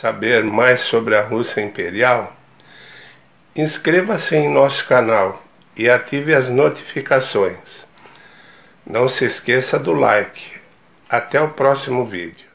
saber mais sobre a Rússia Imperial, inscreva-se em nosso canal e ative as notificações. Não se esqueça do like. Até o próximo vídeo.